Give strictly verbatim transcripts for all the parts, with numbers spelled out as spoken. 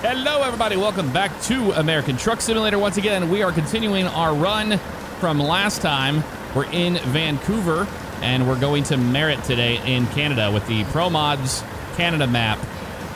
Hello, everybody. Welcome back to American Truck Simulator. Once again, we are continuing our run from last time. We're in Vancouver, and we're going to Merritt today in Canada with the ProMods Canada map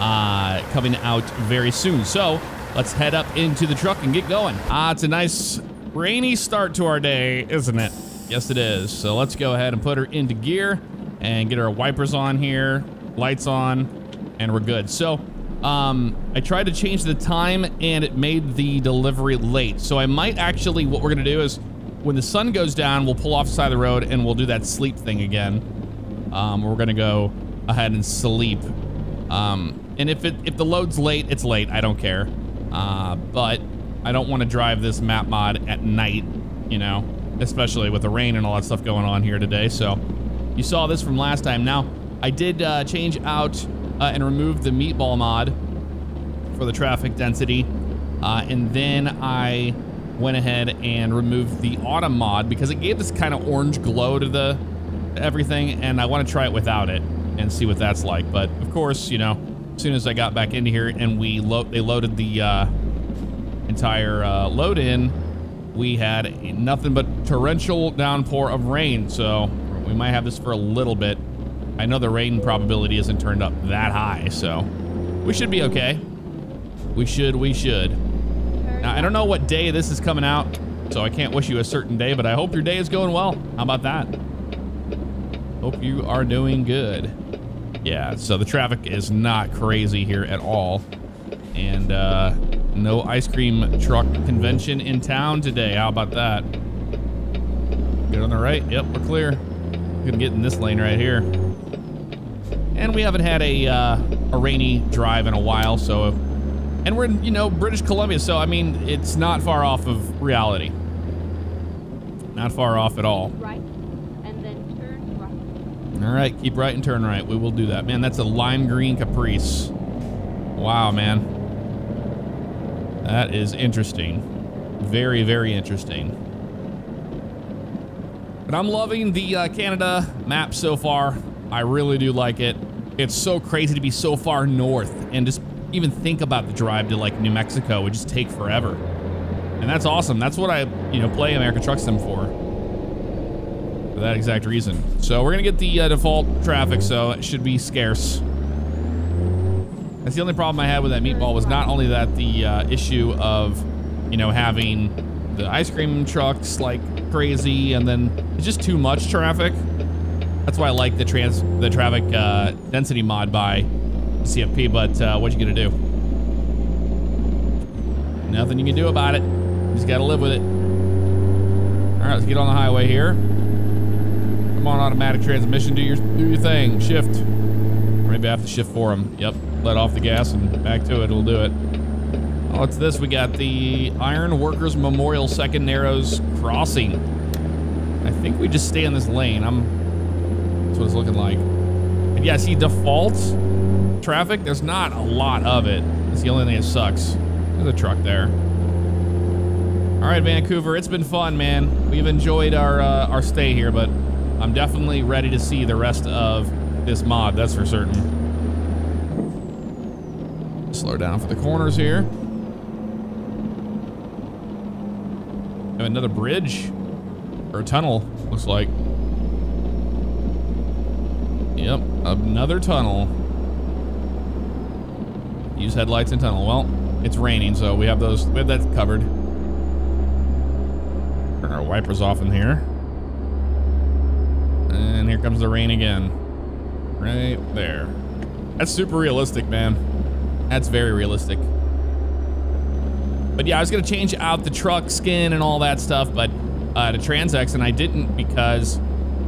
uh, coming out very soon. So let's head up into the truck and get going. Ah, uh, it's a nice rainy start to our day, isn't it? Yes, it is. So let's go ahead and put her into gear and get our wipers on here, lights on, and we're good. So um, I tried to change the time and it made the delivery late. So I might actually, what we're gonna do is when the sun goes down, we'll pull off the side of the road and we'll do that sleep thing again. Um, we're gonna go ahead and sleep. Um, and if, it, if the load's late, it's late, I don't care. Uh, but I don't wanna drive this map mod at night, you know? Especially with the rain and all that stuff going on here today. So you saw this from last time. Now, I did uh, change out uh, and remove the meatball mod for the traffic density. Uh, and then I went ahead and removed the autumn mod because it gave this kind of orange glow to the to everything. And I want to try it without it and see what that's like. But of course, you know, as soon as I got back into here and we lo they loaded the uh, entire uh, load in, we had nothing but torrential downpour of rain, so we might have this for a little bit. I know the rain probability isn't turned up that high, so we should be okay. We should, we should. Now, I don't know what day this is coming out, so I can't wish you a certain day, but I hope your day is going well. How about that? Hope you are doing good. Yeah, so the traffic is not crazy here at all. And uh, no ice cream truck convention in town today. How about that? Good on the right. Yep, we're clear. Gonna get in this lane right here. And we haven't had a uh, a rainy drive in a while, so. If, and we're in, you know, British Columbia, so I mean, it's not far off of reality. Not far off at all. Right, and then turn right. All right, keep right and turn right. We will do that, man. That's a lime green Caprice. Wow, man. That is interesting. Very, very interesting. But I'm loving the uh, Canada map so far. I really do like it. It's so crazy to be so far north and just even think about the drive to like New Mexico would just take forever. And that's awesome. That's what I, you know, play American Truck Sim for. For that exact reason. So we're gonna get the uh, default traffic, so it should be scarce. That's the only problem I had with that meatball was not only that the uh, issue of, you know, having the ice cream trucks like crazy and then it's just too much traffic. That's why I like the trans the traffic uh, density mod by C F P, but uh, what you gonna do? Nothing you can do about it. You just gotta live with it. All right, let's get on the highway here. Come on, automatic transmission, do your do your thing. Shift. Or maybe I have to shift for him. Yep. Let off the gas and back to it, it'll do it. Oh, what's this? We got the Iron Workers Memorial Second Narrows Crossing. I think we just stay in this lane. I'm, that's what it's looking like. And yeah, see, default traffic, there's not a lot of it. That's the only thing that sucks. There's a truck there. All right, Vancouver, it's been fun, man. We've enjoyed our, uh, our stay here, but I'm definitely ready to see the rest of this mod, that's for certain. Slow down for the corners here. Have another bridge or a tunnel, looks like. Yep, another tunnel. Use headlights and tunnel. Well, it's raining, so we have those. We have that covered. Turn our wipers off in here. And here comes the rain again. Right there. That's super realistic, man. That's very realistic. But yeah, I was gonna change out the truck skin and all that stuff, but uh, to Trans-X, and I didn't because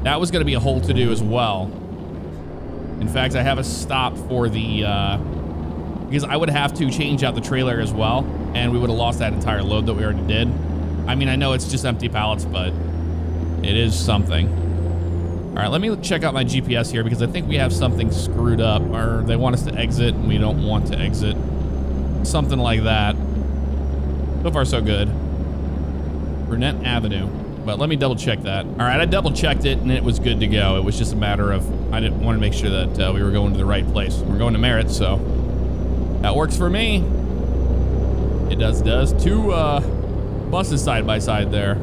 that was gonna be a whole to-do as well. In fact, I have a stop for the, uh, because I would have to change out the trailer as well, and we would have lost that entire load that we already did. I mean, I know it's just empty pallets, but it is something. All right, let me check out my G P S here because I think we have something screwed up or they want us to exit and we don't want to exit. Something like that. So far, so good. Burnett Avenue. But let me double check that. All right, I double checked it and it was good to go. It was just a matter of, I didn't want to make sure that uh, we were going to the right place. We're going to Merritt, so that works for me. It does, does. Two uh, buses side by side there.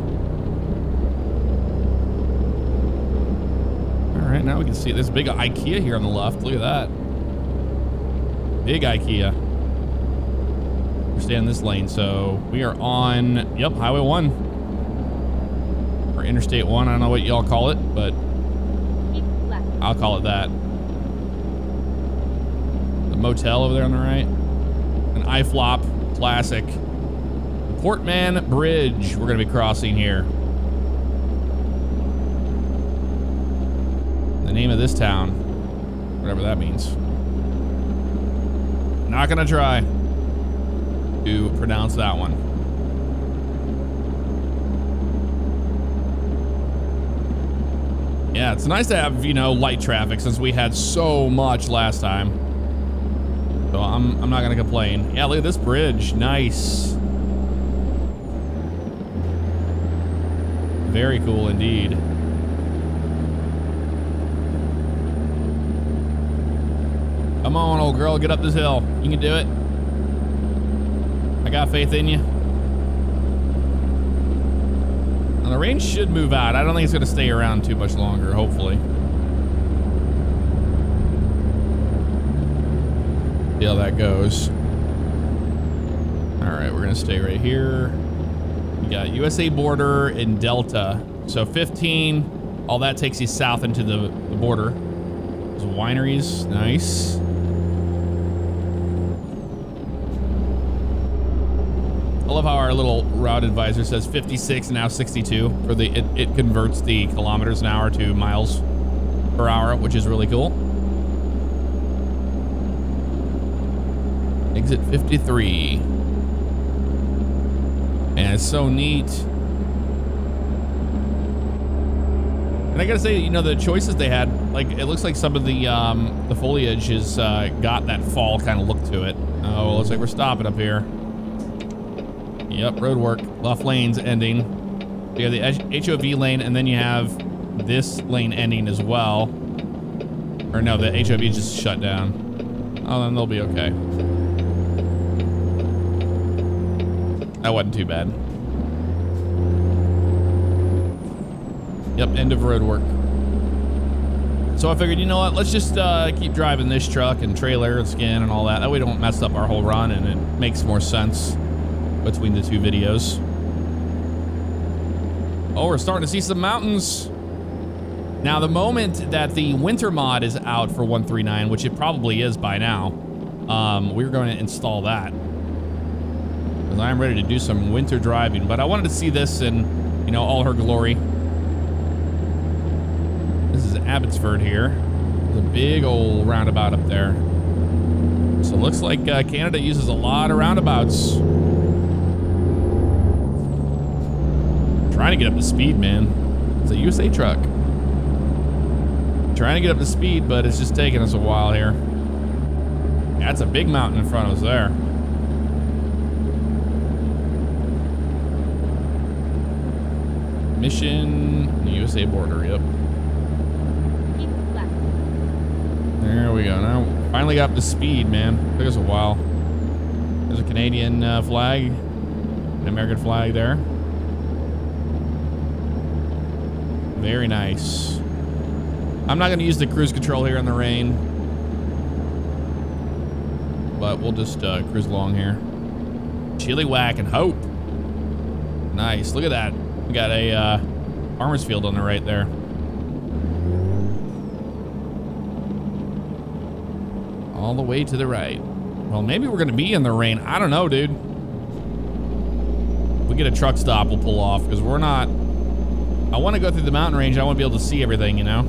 All right, now we can see this big IKEA here on the left. Look at that. Big IKEA. We're staying in this lane, so we are on, yep, Highway one. Or Interstate one, I don't know what y'all call it, but I'll call it that. The motel over there on the right. An iFlop classic. The Portman Bridge we're going to be crossing here. The name of this town, whatever that means. Not going to try to pronounce that one. Yeah, it's nice to have, you know, light traffic since we had so much last time. So I'm, I'm not going to complain. Yeah, look at this bridge. Nice. Very cool indeed. Come on, old girl. Get up this hill. You can do it. I got faith in you. The range should move out. I don't think it's going to stay around too much longer, hopefully. See how that goes. All right, we're going to stay right here. We got U S A border and Delta. So fifteen, all that takes you south into the, the border. There's wineries, nice. I love how our little route advisor says fifty-six now sixty-two for the it, it converts the kilometers an hour to miles per hour, which is really cool. Exit fifty-three. And it's so neat. And I gotta say, you know, the choices they had, like it looks like some of the um, the foliage has uh, got that fall kind of look to it. Oh, looks like we're stopping up here. Yep, road work, left lanes ending. You have the H O V lane, and then you have this lane ending as well. Or no, the H O V just shut down. Oh, then they'll be okay. That wasn't too bad. Yep, end of road work. So I figured, you know what, let's just uh, keep driving this truck and trailer and skin and all that. That way we don't mess up our whole run, and it makes more sense between the two videos. Oh, we're starting to see some mountains. Now, the moment that the winter mod is out for one three nine, which it probably is by now, um, we're going to install that. Because I'm ready to do some winter driving, but I wanted to see this in, you know, all her glory. This is Abbotsford here. There's a big old roundabout up there. So it looks like uh, Canada uses a lot of roundabouts. Trying to get up to speed, man. It's a U S A truck. Trying to get up to speed, but it's just taking us a while here. That's a big mountain in front of us there. Mission, U S A border, yep. There we go. Now, finally got up to speed, man. Took us a while. There's a Canadian uh, flag, an American flag there. Very nice. I'm not going to use the cruise control here in the rain, but we'll just uh, cruise along here. Chilliwack and Hope. Nice. Look at that. We got a uh, farmer's field on the right there. All the way to the right. Well, maybe we're going to be in the rain. I don't know, dude. If we get a truck stop, we'll pull off because we're not... I want to go through the mountain range. I want to be able to see everything, you know?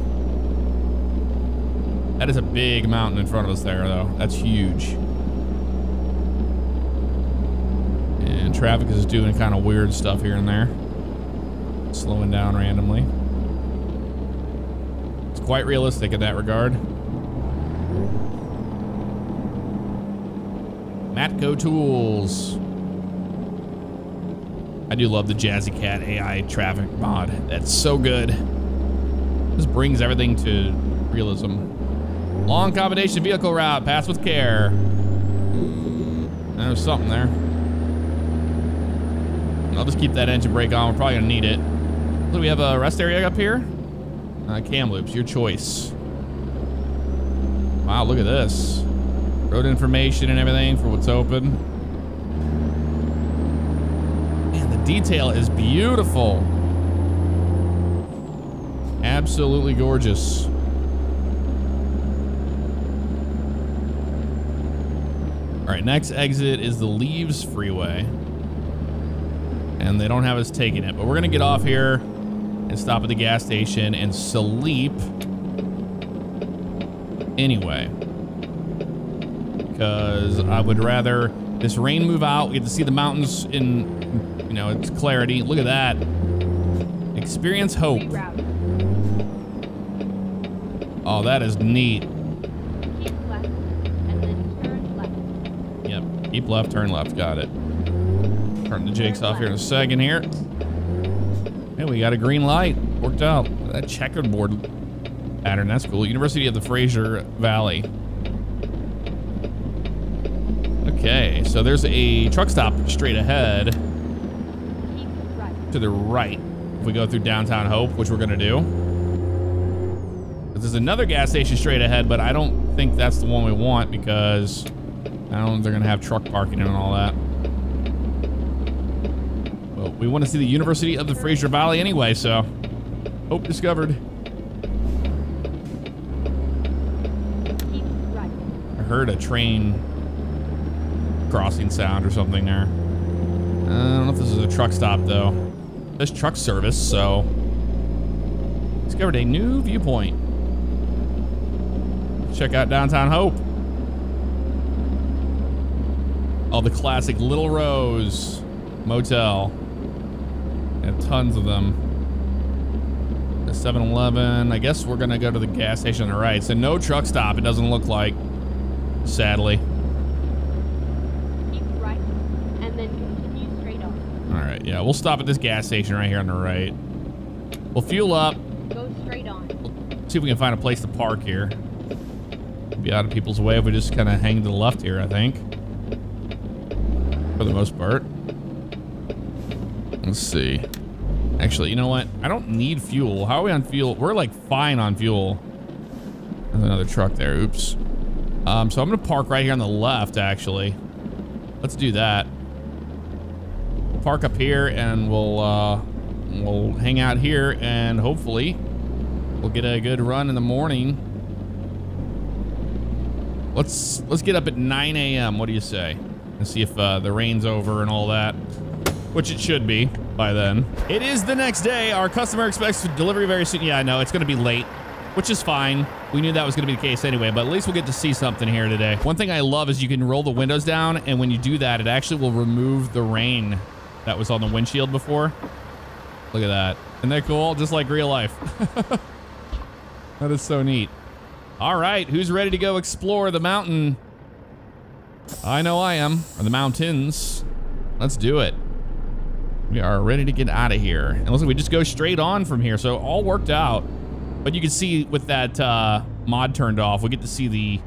That is a big mountain in front of us there, though. That's huge. And traffic is doing kind of weird stuff here and there. Slowing down randomly. It's quite realistic in that regard. Matco Tools. I do love the Jazzy Cat A I traffic mod. That's so good. This brings everything to realism. Long combination vehicle route. Pass with care. There's something there. I'll just keep that engine brake on. We're probably going to need it. So we have a rest area up here. Uh, Kamloops, your choice. Wow, look at this. Road information and everything for what's open. Man, the detail is beautiful. Absolutely gorgeous. All right, next exit is the Leaves Freeway. And they don't have us taking it, but we're gonna get off here and stop at the gas station and sleep anyway. Because I would rather this rain move out. We get to see the mountains in, you know, its clarity. Look at that. Experience hope. Oh, that is neat. Keep left, turn left, got it. Turn the jigs off here in a second here. Hey, we got a green light, worked out. That checkerboard pattern, that's cool. University of the Fraser Valley. Okay, so there's a truck stop straight ahead. Keep right. To the right. If we go through downtown Hope, which we're gonna do. There's another gas station straight ahead, but I don't think that's the one we want because I don't know if they're gonna have truck parking and all that. Well, we want to see the University of the Fraser Valley anyway, so hope discovered. Keep right. I heard a train crossing sound or something there. I don't know if this is a truck stop though. There's truck service, so discovered a new viewpoint. Check out downtown Hope. Oh, the classic Little Rose motel. And tons of them. The seven eleven. I guess we're gonna go to the gas station on the right. So no truck stop, it doesn't look like, sadly. Keep right and then continue straight on. All right, yeah, we'll stop at this gas station right here on the right. We'll fuel up. Go straight on. We'll see if we can find a place to park here. We'll be out of people's way if we just kind of hang to the left here, I think. For the most part. Let's see. Actually, you know what? I don't need fuel. How are we on fuel? We're like fine on fuel. There's another truck there. Oops. Um, so I'm gonna park right here on the left, actually. Let's do that. We'll park up here and we'll uh, we'll hang out here and hopefully we'll get a good run in the morning. Let's let's get up at nine A M What do you say? And see if uh, the rain's over and all that, which it should be by then. It is the next day. Our customer expects delivery very soon. Yeah, I know it's going to be late, which is fine. We knew that was going to be the case anyway, but at least we'll get to see something here today. One thing I love is you can roll the windows down, and when you do that, it actually will remove the rain that was on the windshield before. Look at that. Isn't that cool? Just like real life. That is so neat. All right, who's ready to go explore the mountain? I know I am. Or the mountains. Let's do it. We are ready to get out of here. And listen, we just go straight on from here. So all worked out. But you can see with that uh, mod turned off, we get to see the,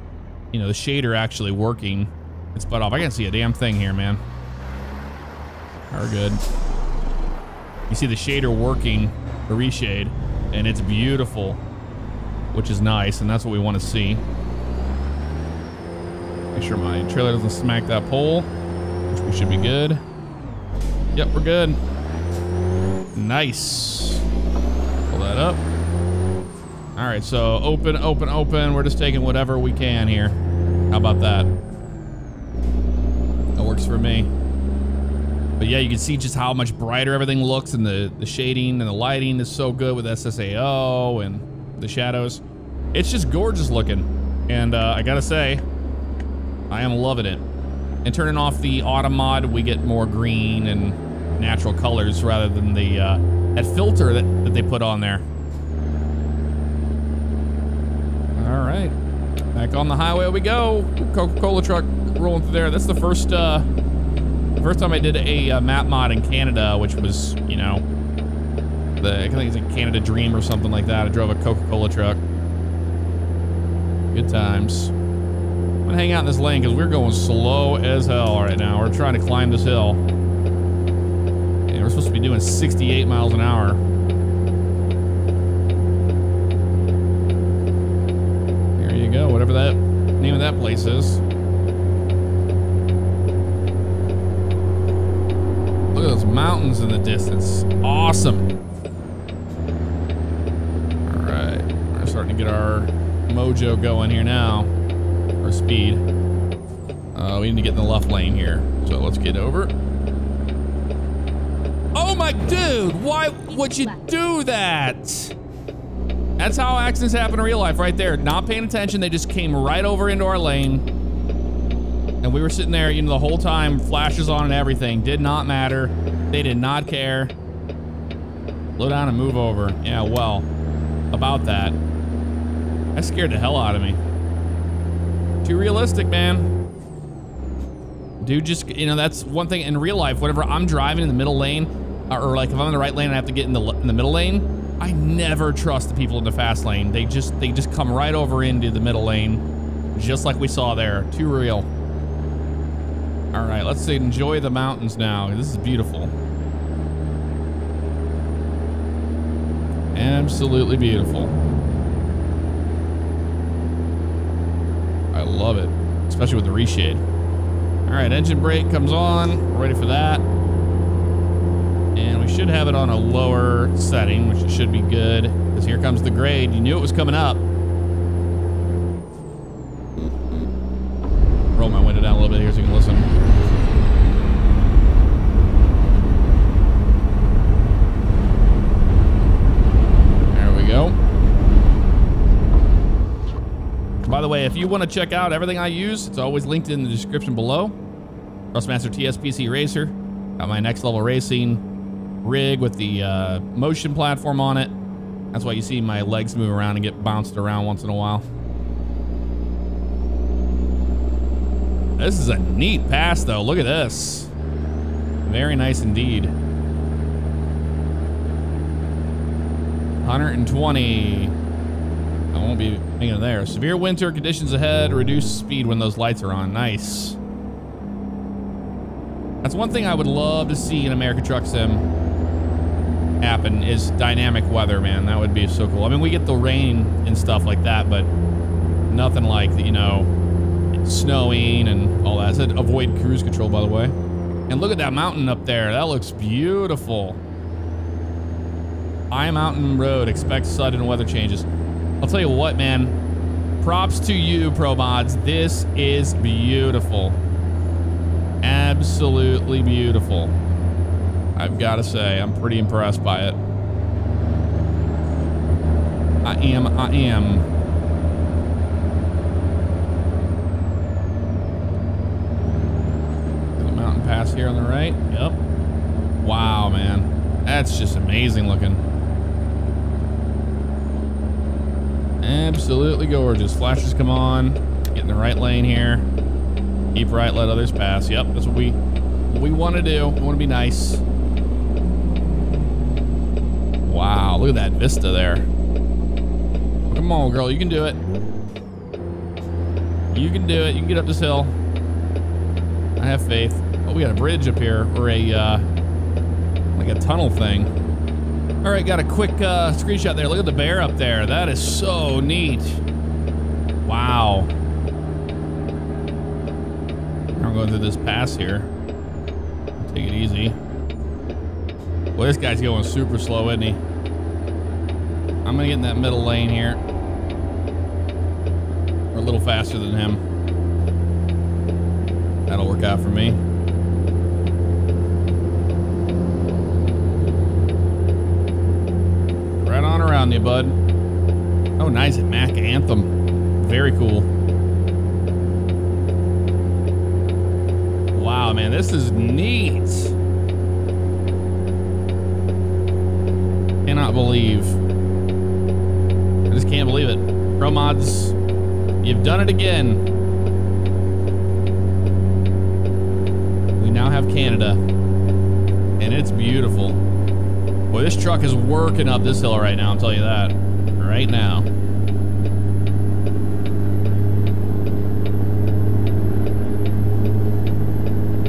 you know, the shader actually working. It's butt off. I can't see a damn thing here, man. We're good. You see the shader working, the reshade, and it's beautiful, which is nice. And that's what we want to see. Make sure my trailer doesn't smack that pole, which we should be good. Yep, we're good. Nice. Pull that up. All right, so open, open, open. We're just taking whatever we can here. How about that? That works for me. But yeah, you can see just how much brighter everything looks, and the, the shading and the lighting is so good with S S A O and the shadows. It's just gorgeous looking. And uh, I gotta say, I am loving it. And turning off the auto mod, we get more green and natural colors rather than the uh, that filter that, that they put on there. All right, back on the highway we go. Coca-Cola truck rolling through there. That's the first uh, first time I did a uh, map mod in Canada, which was, you know, the, I think it's a Canada Dream or something like that. I drove a Coca-Cola truck. Good times. I'm gonna hang out in this lane because we're going slow as hell right now. We're trying to climb this hill. And We're supposed to be doing sixty-eight miles an hour. There you go, whatever that name of that place is. Look at those mountains in the distance. Awesome. All right, we're starting to get our mojo going here now. Our speed. Uh, we need to get in the left lane here. So let's get over. Oh my dude, why would you do that? That's how accidents happen in real life right there. Not paying attention, they just came right over into our lane. And we were sitting there, you know, the whole time, flashes on and everything. Did not matter. They did not care. Slow down and move over. Yeah, well, about that. That scared the hell out of me. Too realistic, man. Dude, just, you know, that's one thing in real life. Whenever I'm driving in the middle lane, or like if I'm in the right lane and I have to get in the, in the middle lane, I never trust the people in the fast lane. They just, they just come right over into the middle lane, just like we saw there. Too real. All right, let's enjoy the mountains now. This is beautiful. Absolutely beautiful. I love it, especially with the reshade. All right, engine brake comes on. We're ready for that. And we should have it on a lower setting, which should be good, because here comes the grade. You knew it was coming up. Roll my window down a little bit here so you can listen. There we go. By the way, if you want to check out everything I use, it's always linked in the description below. Trustmaster T S P C Racer. Got my next level racing rig with the uh, motion platform on it. That's why you see my legs move around and get bounced around once in a while. This is a neat pass, though. Look at this. Very nice indeed. one twenty. I won't be making it there. Severe winter conditions ahead. Reduce speed when those lights are on. Nice. That's one thing I would love to see in American Truck Sim happen is dynamic weather, man. That would be so cool. I mean, we get the rain and stuff like that, but nothing like, you know, snowing and all that. I said avoid cruise control, by the way. And look at that mountain up there. That looks beautiful. I Mountain Road. Expect sudden weather changes. I'll tell you what, man. Props to you, ProMods. This is beautiful. Absolutely beautiful. I've got to say, I'm pretty impressed by it. I am. I am. Pass here on the right. Yep. Wow, man. That's just amazing looking. Absolutely gorgeous. Flashes come on. Get in the right lane here. Keep right, let others pass. Yep, that's what we what we want to do. We want to be nice. Wow, look at that vista there. Come on, girl. You can do it. You can do it. You can get up this hill. I have faith. Oh, we got a bridge up here, or a, uh, like a tunnel thing. All right, got a quick uh, screenshot there. Look at the bear up there. That is so neat. Wow. I'm going through this pass here. Take it easy. Well, this guy's going super slow, isn't he? I'm gonna get in that middle lane here. We're a little faster than him. That'll work out for me. Right on around you, bud. Oh, nice. Mac Anthem. Very cool. Wow, man, this is neat. Cannot believe. I just can't believe it. ProMods, you've done it again. We now have Canada, and it's beautiful. Boy, this truck is working up this hill right now, I'll tell you that. Right now.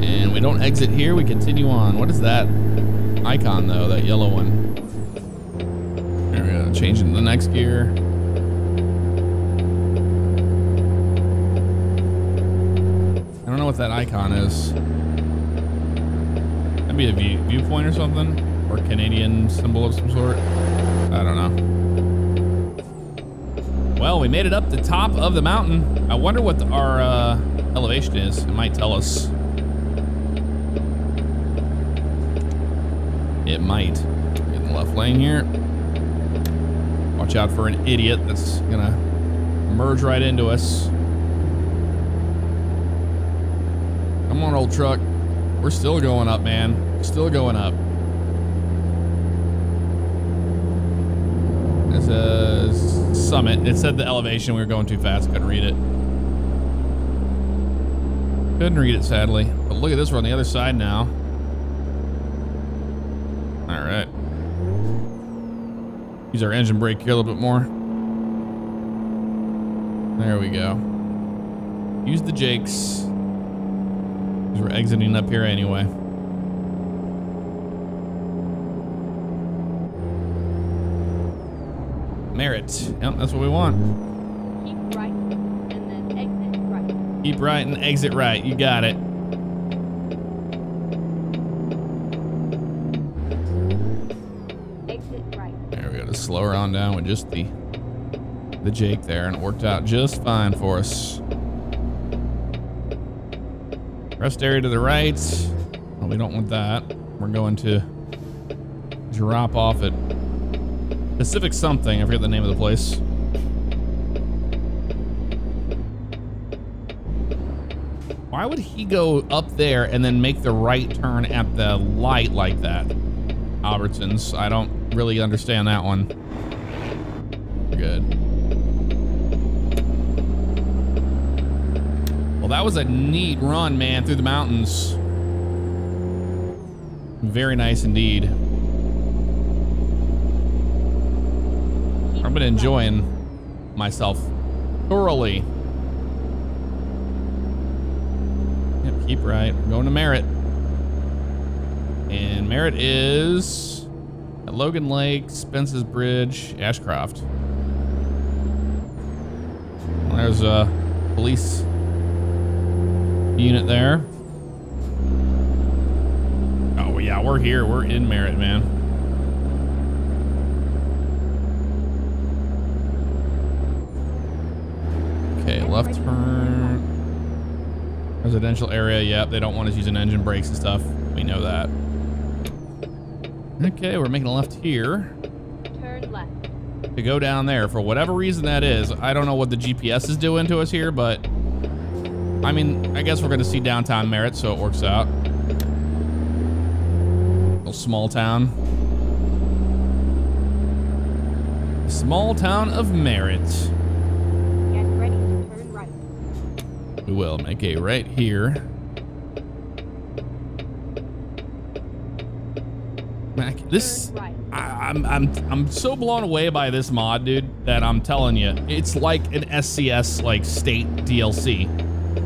And we don't exit here, we continue on. What is that? icon though, that yellow one. There we go, change into the next gear. I don't know what that icon is. That'd be a view, viewpoint or something, or Canadian symbol of some sort. I don't know. Well, we made it up the top of the mountain. I wonder what the, our uh, elevation is. It might tell us. It might. Get in the left lane here. Watch out for an idiot that's gonna merge right into us. Come on, old truck. We're still going up, man. Still going up. It says summit. It said the elevation. We were going too fast. Couldn't read it. Couldn't read it, sadly. But look at this. We're on the other side now. All right. Use our engine brake here a little bit more. There we go. Use the jakes. Because we're exiting up here anyway. Merritt. Yep, that's what we want. Keep right and then exit right. Keep right and exit right. You got it. Slower on down with just the the jake there, and it worked out just fine for us. Rest area to the right. Well, we don't want that. We're going to drop off at Pacific something. I forget the name of the place. Why would he go up there and then make the right turn at the light like that? Albertsons. I don't really understand that one. Good. Well, that was a neat run, man, through the mountains. Very nice indeed. I've been enjoying myself thoroughly. Yep, keep right. We're going to Merritt. And Merritt is... Logan Lake, Spence's Bridge, Ashcroft. Well, there's a police unit there. Oh yeah, we're here. We're in Merritt, man. Okay, left turn. Residential area. Yep, they don't want us using engine brakes and stuff. We know that. Okay, we're making a left here. Turn left. To go down there. For whatever reason that is, I don't know what the G P S is doing to us here, but... I mean, I guess we're going to see downtown Merritt, so it works out. Little small town. Small town of Merritt. Get ready to turn right. We will make a right here. This, I, I'm, I'm, I'm so blown away by this mod, dude, that I'm telling you, it's like an S C S, like, state D L C.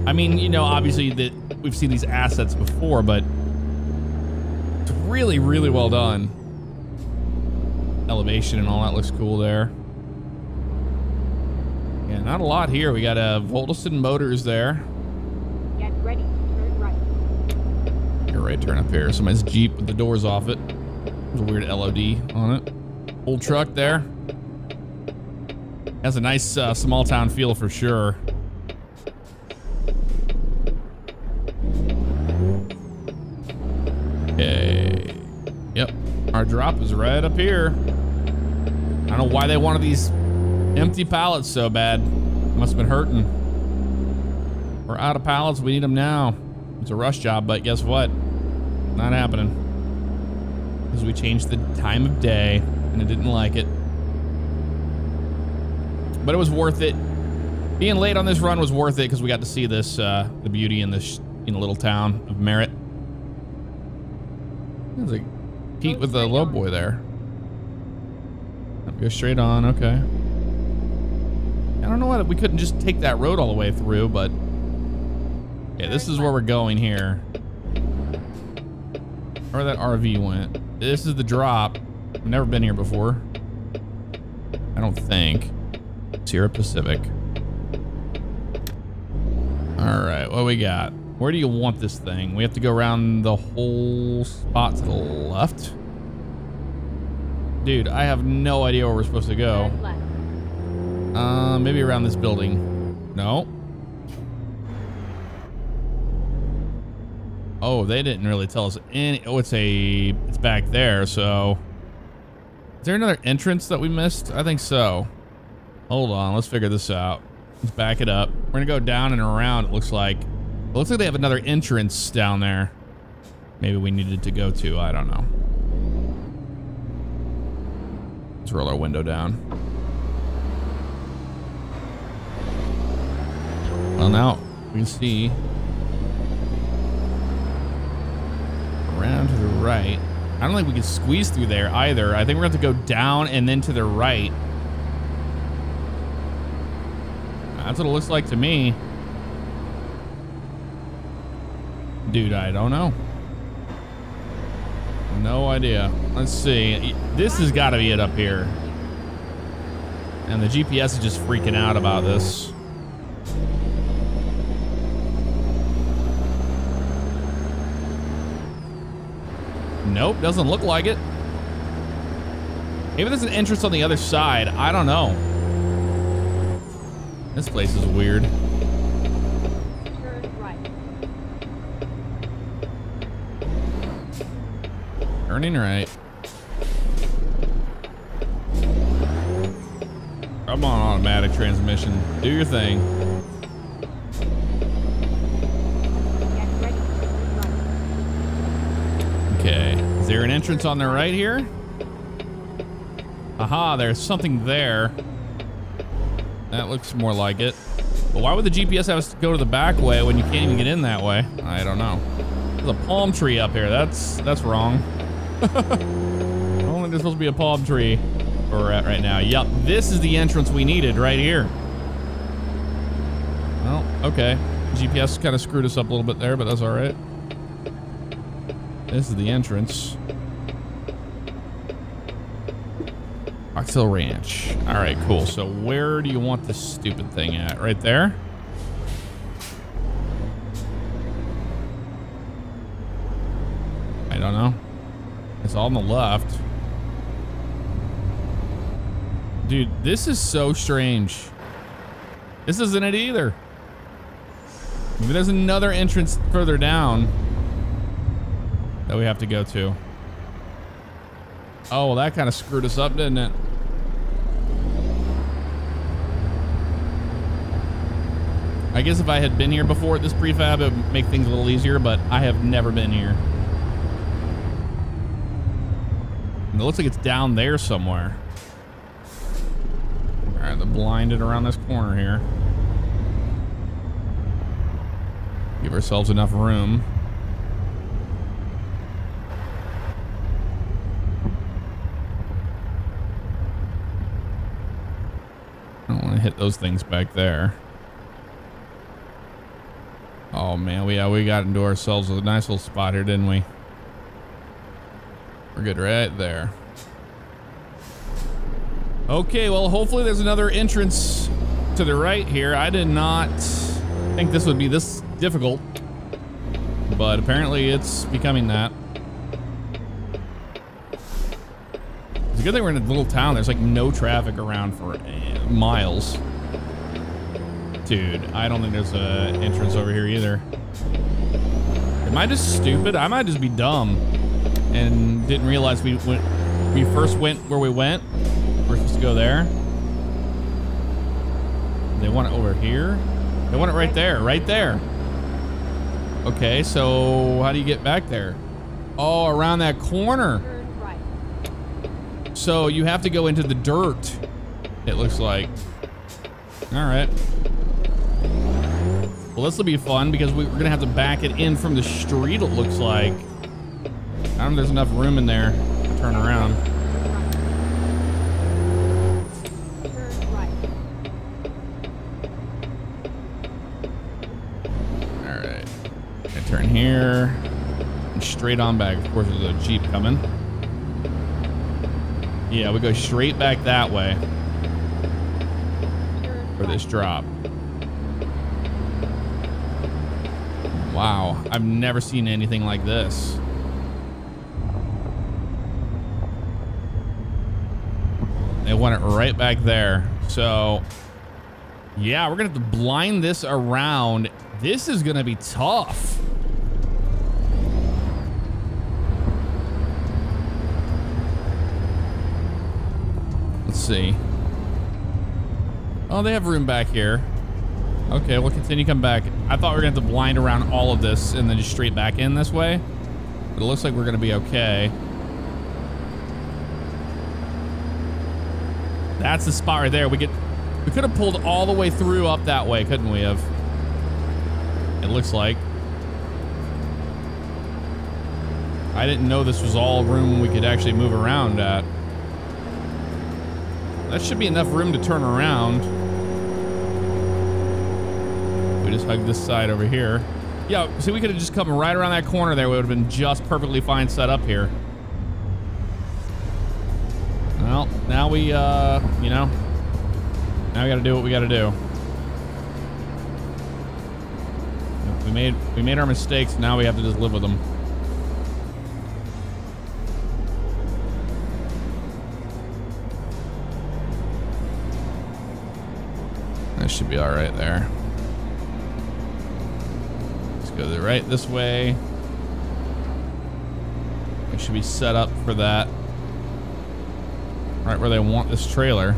I mean, you know, obviously that we've seen these assets before, but it's really, really well done. Elevation and all that looks cool there. Yeah, not a lot here. We got a uh, Voltson Motors there. Get ready to turn right. Your right turn up here. Somebody's Jeep with the doors off it. There's a weird L O D on it. Old truck there. Has a nice uh, small town feel for sure. Okay. Yep. Our drop is right up here. I don't know why they wanted these empty pallets so bad. Must have been hurting. We're out of pallets. We need them now. It's a rush job, but guess what? Not happening. Because we changed the time of day and it didn't like it. But it was worth it. Being late on this run was worth it because we got to see this, uh, the beauty in this in the little town of Merritt. There's a Pete with the low boy there. Go straight on, okay. I don't know why we couldn't just take that road all the way through, but... Yeah, this is where we're going here. Where that R V went. This is the drop. I've never been here before. I don't think. Sierra Pacific. All right, what we got? Where do you want this thing? We have to go around the whole spot to the left. Dude, I have no idea where we're supposed to go. Uh, maybe around this building. No. Oh, they didn't really tell us any. Oh, it's a, it's back there. So is there another entrance that we missed? I think so. Hold on. Let's figure this out. Let's back it up. We're going to go down and around. It looks like, it looks like they have another entrance down there. Maybe we needed to go to, I don't know. Let's roll our window down. Well, now we can see around to the right. I don't think we can squeeze through there either. I think we're gonna have to go down and then to the right. That's what it looks like to me. Dude, I don't know. No idea. Let's see. This has got to be it up here. And the G P S is just freaking out about this. Nope, doesn't look like it. Maybe there's an entrance on the other side. I don't know. This place is weird. Turning right. Come on, automatic transmission. Do your thing. Okay. Is there an entrance on the right here? Aha, there's something there. That looks more like it. But why would the G P S have us go to the back way when you can't even get in that way? I don't know. There's a palm tree up here. That's, that's wrong. I don't think there's supposed to be a palm tree where we're at right now. Yep, this is the entrance we needed right here. Well, okay. G P S kind of screwed us up a little bit there, but that's all right. This is the entrance. Box Hill Ranch. All right, cool. So where do you want this stupid thing at? Right there? I don't know. It's all on the left. Dude, this is so strange. This isn't it either. Maybe there's another entrance further down that we have to go to. Oh, well, that kind of screwed us up, didn't it? I guess if I had been here before at this prefab, it would make things a little easier, but I have never been here. It looks like it's down there somewhere. All right, they're blinded around this corner here. Give ourselves enough room. I don't want to hit those things back there. Oh man, we, yeah, we got into ourselves a nice little spot here, didn't we? We're good right there. Okay, well, hopefully there's another entrance to the right here. I did not think this would be this difficult, but apparently it's becoming that. It's a good thing we're in a little town. There's like no traffic around for miles. Dude, I don't think there's an entrance over here either. Am I just stupid? I might just be dumb and didn't realize we went, we first went where we went. We're supposed to go there. They want it over here. They want it right there, right there. Okay, so how do you get back there? Oh, around that corner. So you have to go into the dirt, it looks like. All right. Well, this will be fun because we're gonna have to back it in from the street, it looks like. I don't know if there's enough room in there to turn around. All right, I turn here and straight on back. Of course, there's a Jeep coming. Yeah, we go straight back that way for this drop. Wow, I've never seen anything like this. They want it right back there. So, yeah, we're going to have to blind this around. This is going to be tough. Let's see. Oh, they have room back here. Okay, we'll continue come back. I thought we were going to have to blind around all of this and then just straight back in this way. But it looks like we're going to be okay. That's the spot right there. We get, we could have pulled all the way through up that way, couldn't we have? It looks like. I didn't know this was all room we could actually move around at. That should be enough room to turn around. We just hug this side over here. Yeah, see, we could have just come right around that corner there. We would have been just perfectly fine set up here. Well, now we, uh, you know, now we gotta do what we gotta do. We made, we made our mistakes, now we have to just live with them. That should be all right there. Let's go to the right this way. We should be set up for that. Right where they want this trailer.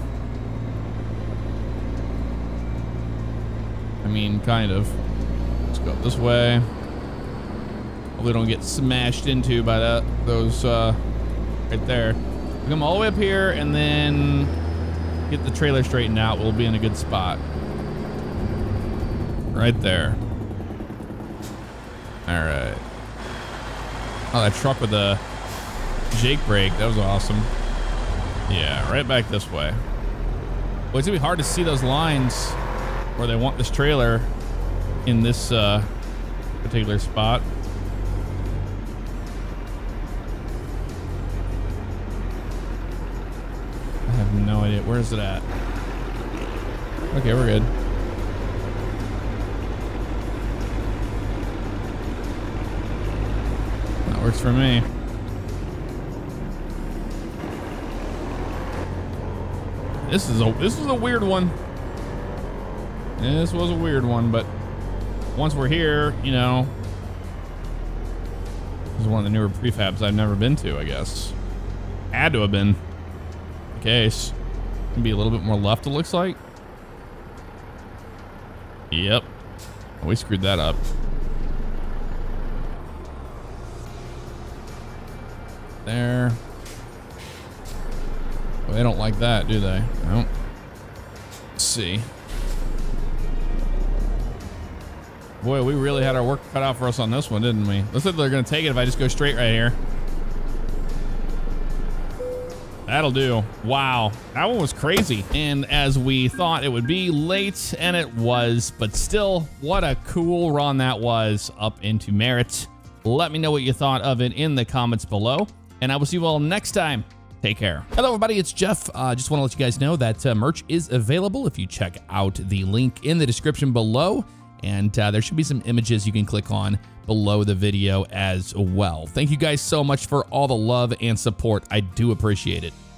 I mean, kind of. Let's go up this way. Hopefully don't get smashed into by that those uh, right there. We come all the way up here and then get the trailer straightened out. We'll be in a good spot. Right there. All right. Oh, that truck with the Jake brake. That was awesome. Yeah, right back this way. Well, it's gonna be hard to see those lines where they want this trailer in this uh, particular spot. I have no idea. Where is it at? Okay, we're good. That works for me. This is a this was a weird one. This was a weird one, but once we're here, you know, this is one of the newer prefabs I've never been to. I guess had to have been the case. Can be a little bit more left. It looks like. Yep, oh, we screwed that up. There. They don't like that, do they? No. Let's see. Boy, we really had our work cut out for us on this one, didn't we? Looks like they're gonna take it if I just go straight right here. That'll do. Wow, that one was crazy. And as we thought it would be, late, and it was, but still, what a cool run that was up into Merritt. Let me know what you thought of it in the comments below, and I will see you all next time. Take care. Hello, everybody. It's Jeff. Uh, just want to let you guys know that uh, merch is available if you check out the link in the description below. And uh, there should be some images you can click on below the video as well. Thank you guys so much for all the love and support. I do appreciate it.